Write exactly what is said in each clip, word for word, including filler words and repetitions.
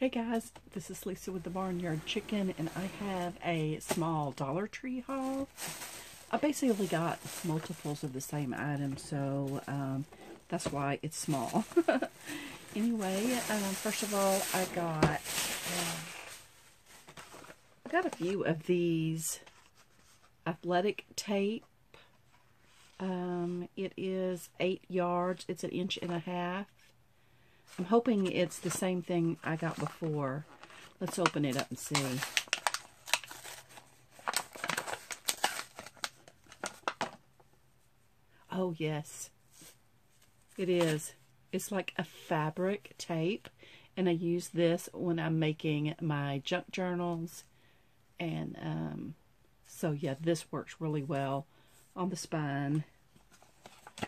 Hey guys, this is Lisa with the Barnyard Chicken, and I have a small Dollar Tree haul. I basically got multiples of the same item, so um, that's why it's small. Anyway, um, first of all, I got uh, I got a few of these athletic tape. Um, it is eight yards. It's an inch and a half. I'm hoping it's the same thing I got before. Let's open it up and see. Oh, yes. It is. It's like a fabric tape. And I use this when I'm making my junk journals. And um, so, yeah, this works really well on the spine.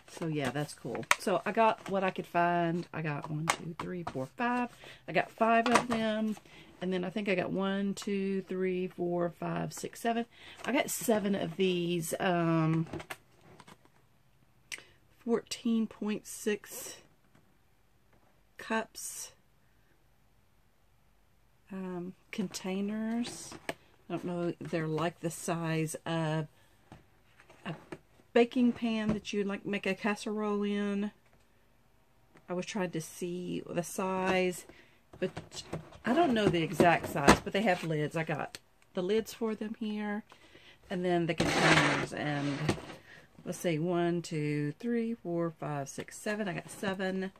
So, yeah, that's cool. So, I got what I could find. I got one, two, three, four, five. I got five of them. And then I think I got one, two, three, four, five, six, seven. I got seven of these um, fourteen point six cups um, containers. I don't know. They're like the size of a baking pan that you like make a casserole in. I was trying to see the size, but I don't know the exact size, but they have lids. I got the lids for them here, and then the containers. And let's see, one, two, three, four, five, six, seven. I got seven.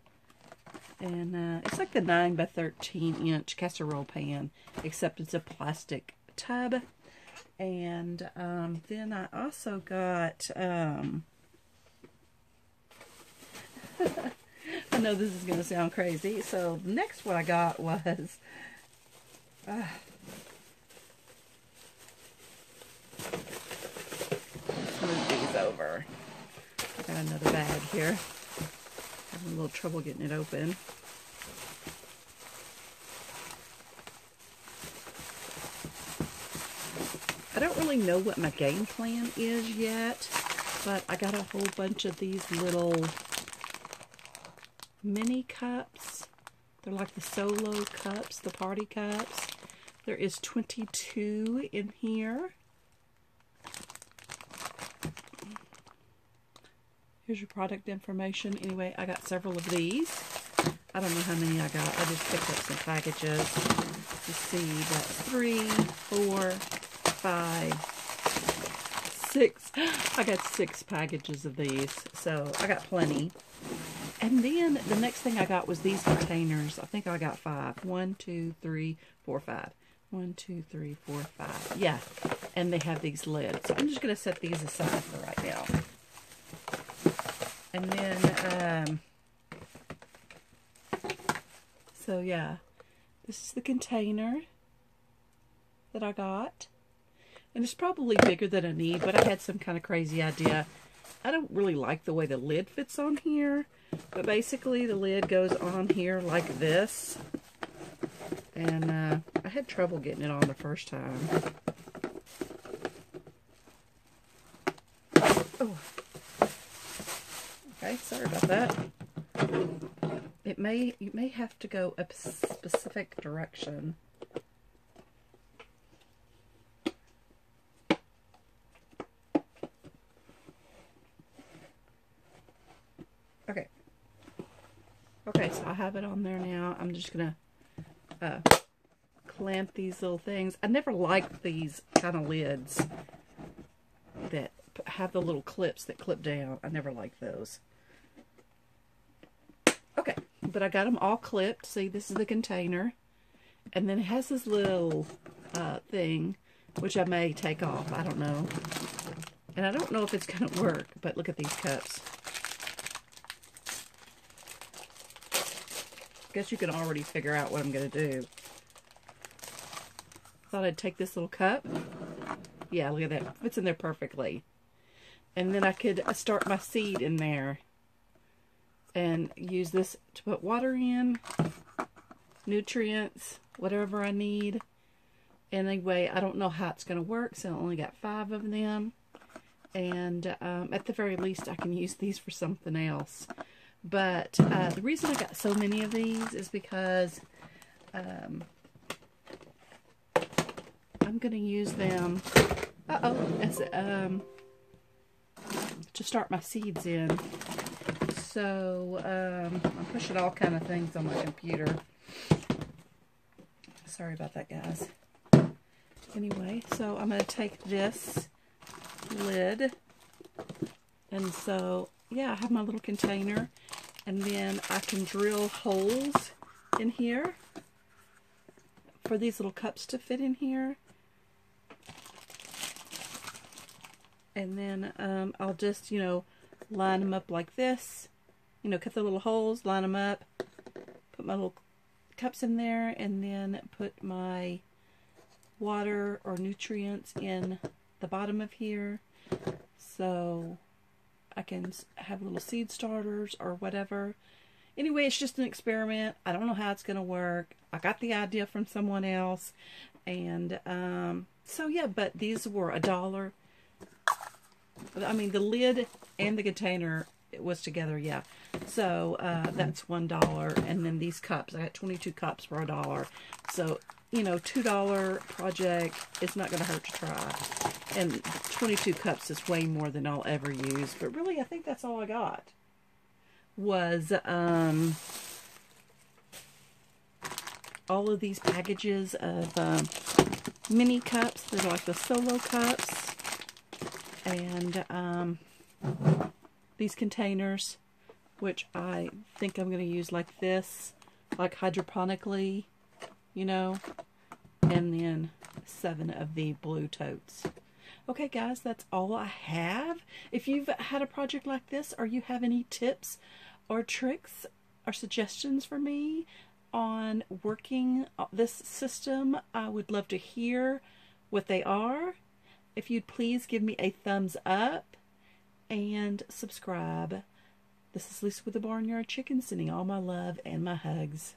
And uh, it's like the nine by thirteen inch casserole pan, except it's a plastic tub. And um, then I also got, um, I know this is going to sound crazy, so the next one I got was, uh, let's move these over. I got another bag here, having a little trouble getting it open. I don't really know what my game plan is yet, but I got a whole bunch of these little mini cups. They're like the solo cups, the party cups. There is twenty-two in here. Here's your product information. Anyway, I got several of these. I don't know how many I got. I just picked up some packages. Let's see, that's three, four, five, six. I got six packages of these, so I got plenty. And then the next thing I got was these containers. I think I got five. One, two, three, four, five. One, two, three, four, five. Yeah, and they have these lids. So I'm just going to set these aside for right now. And then, um, so yeah, this is the container that I got. And it's probably bigger than I need, but I had some kind of crazy idea. I don't really like the way the lid fits on here, but basically the lid goes on here like this. And uh, I had trouble getting it on the first time. Oh. Okay, sorry about that. It may, you may have to go a specific direction. Okay. Okay, so I have it on there now. I'm just going to uh, clamp these little things. I never liked these kind of lids that have the little clips that clip down. I never liked those. Okay, but I got them all clipped. See, this is the container. And then it has this little uh, thing, which I may take off. I don't know. And I don't know if it's going to work, but look at these cups. Guess you can already figure out what I'm going to do. Thought I'd take this little cup. Yeah, look at that. Fits in there perfectly. And then I could start my seed in there and use this to put water in, nutrients, whatever I need. Anyway, I don't know how it's going to work, so I only got five of them. And um, at the very least, I can use these for something else. But uh, the reason I got so many of these is because um, I'm going to use them uh-oh, as, um, to start my seeds in. So um, I'm pushing all kind of things on my computer. Sorry about that, guys. Anyway, so I'm going to take this lid, and so yeah, I have my little container, and then I can drill holes in here for these little cups to fit in here, and then um, I'll just, you know, line them up like this, you know, cut the little holes, line them up, put my little cups in there, and then put my water or nutrients in the bottom of here, so I can have little seed starters or whatever. Anyway, it's just an experiment. I don't know how it's going to work. I got the idea from someone else, and um, so yeah, but these were a dollar. I mean, the lid and the container, it was together, yeah. So uh, that's one dollar, and then these cups. I got twenty-two cups for a dollar, so you know, two dollar project, it's not going to hurt to try. And twenty-two cups is way more than I'll ever use. But really, I think that's all I got. Was um, all of these packages of um, mini cups. They're like the solo cups. And um, these containers, which I think I'm going to use like this. Like hydroponically. You know, and then seven of the blue totes. Okay, guys, that's all I have. If you've had a project like this, or you have any tips or tricks or suggestions for me on working this system, I would love to hear what they are. If you'd please give me a thumbs up and subscribe. This is Lisa with the Barnyard Chicken, sending all my love and my hugs.